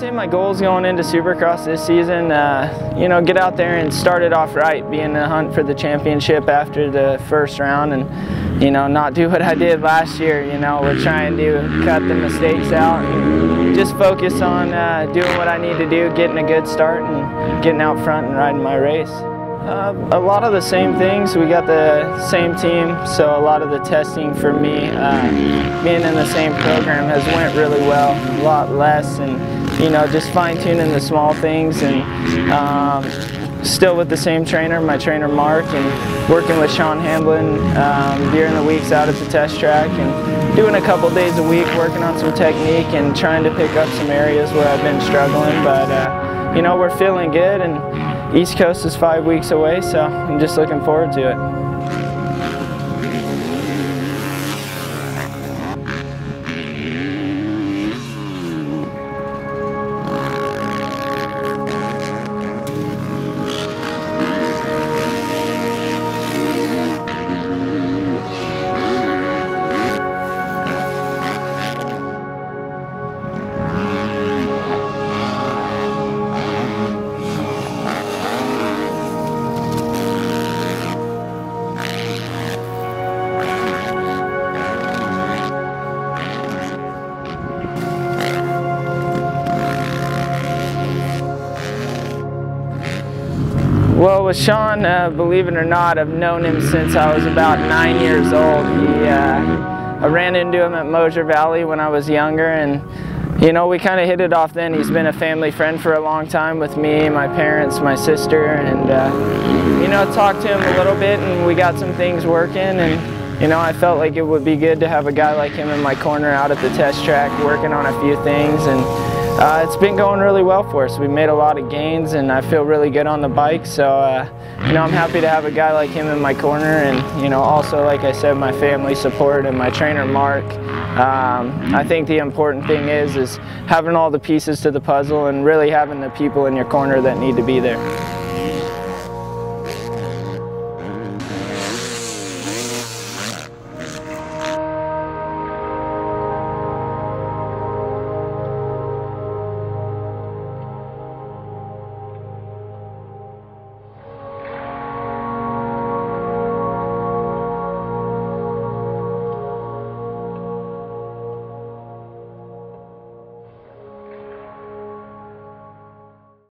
I'd say my goals going into Supercross this season, you know, get out there and start it off right, be in the hunt for the championship after the first round and, you know, not do what I did last year. You know, we're trying to cut the mistakes out and just focus on doing what I need to do, getting a good start and getting out front and riding my race. A lot of the same things. We got the same team, so a lot of the testing for me, being in the same program, has went really well. A lot less, and you know, just fine-tuning the small things, and still with the same trainer, my trainer Mark, and working with Sean Hamblin during the weeks out at the test track, and doing a couple days a week, working on some technique and trying to pick up some areas where I've been struggling. But you know, we're feeling good, and East Coast is 5 weeks away, so I'm just looking forward to it. Well, with Sean, believe it or not, I've known him since I was about 9 years old. I ran into him at Mosier Valley when I was younger, and you know, we kind of hit it off then. He's been a family friend for a long time with me, my parents, my sister, and you know, talked to him a little bit, and we got some things working, and you know, I felt like it would be good to have a guy like him in my corner out at the test track, working on a few things, and it's been going really well for us. We've made a lot of gains, and I feel really good on the bike. So, you know, I'm happy to have a guy like him in my corner, and you know, also, like I said, my family support and my trainer Mark. I think the important thing is having all the pieces to the puzzle and really having the people in your corner that need to be there.